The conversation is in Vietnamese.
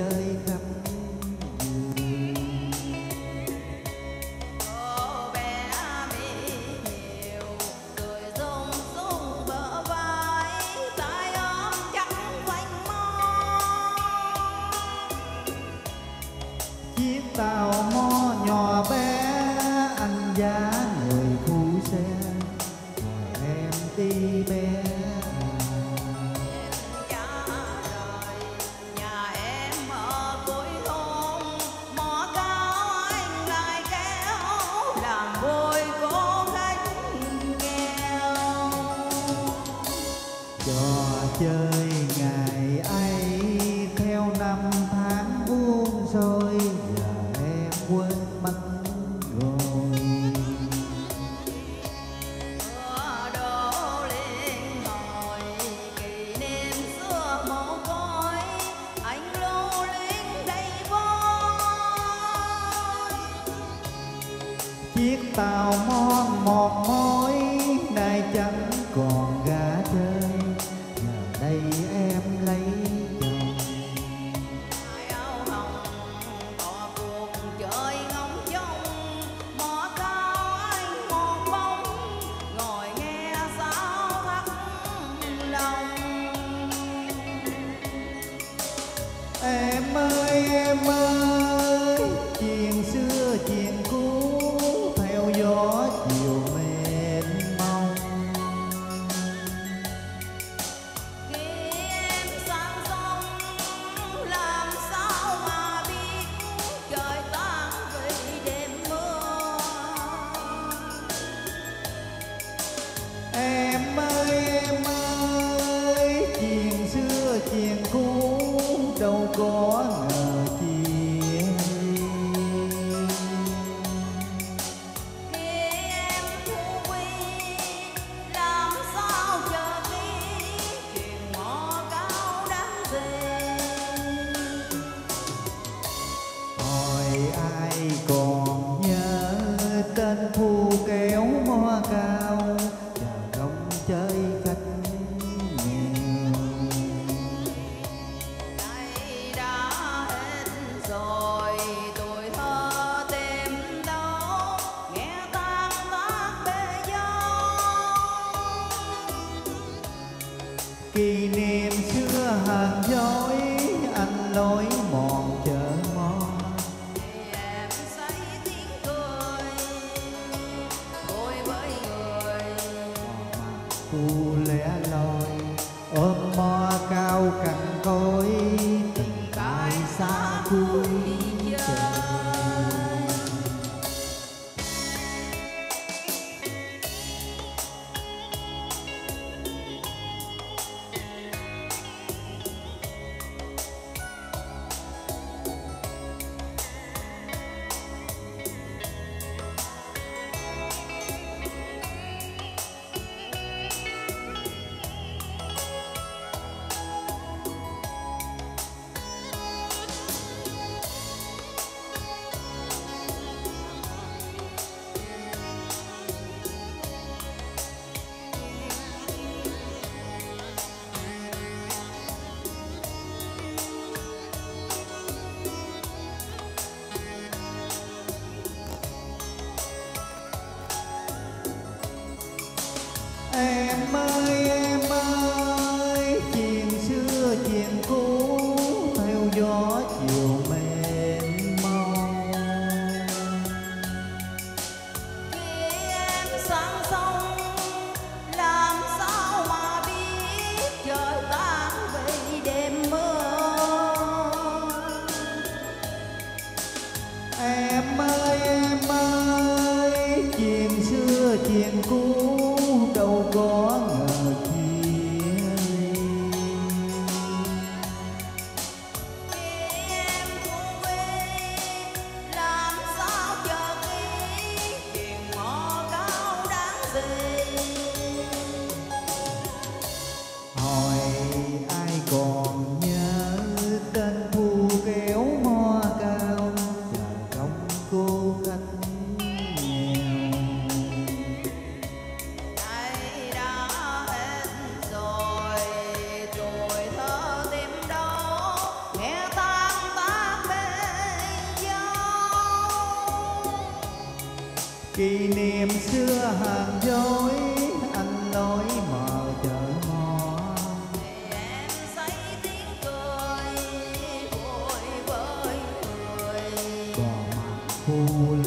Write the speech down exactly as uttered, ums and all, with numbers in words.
chơi khắp vườn. Cô bé Mỹ Hiểu cười rung rung bờ vai, tay ôm trắng vành môi. Chiếc tàu mò nhỏ bé anh giá người khu xe, em đi bé. Chơi ngày ấy theo năm tháng buông rồi, giờ em quên mất rồi. Mưa đổ lên ngồi kỷ niệm xưa mồ côi, anh lưu luyến đầy vơi. Chiếc tàu mon một mối nay chẳng còn gã chơi. Đây em lấy chồng ai áo hồng bỏ cuộc trời ngóng trông, mỏ cao anh một bóng ngồi nghe sao thắt lòng. Em ơi em ơi, chuyện xưa chuyện cũ theo gió chiều mênh mông. Em ơi em ơi, chuyện xưa chuyện cũ đâu có ngờ chi. Khi em thu quy làm sao chờ đi, chuyện mò cao đáng về. Hỏi ai còn nhớ tên thu kéo hoa cao chơi cách nghèo. Đây đã hết rồi tuổi thơ tìm đâu, nghe tan tác bề nhau. Kỷ niệm xưa hờn dối anh lối mòn chờ mong. Thu lẻ loi ôm mò cao cằn cối, tình tại xa cuối trời. Em ơi em ơi, chuyện xưa chuyện cũ theo gió chiều mênh mông. Khi em sang sông làm sao mà biết, trời tan về đêm mưa. Em ơi em ơi, chuyện xưa chuyện cũ đâu có ngờ. kỷ niệm xưa hàng dối anh nói màu chợ mò em say tiếng cười ôi vơi người còn mặt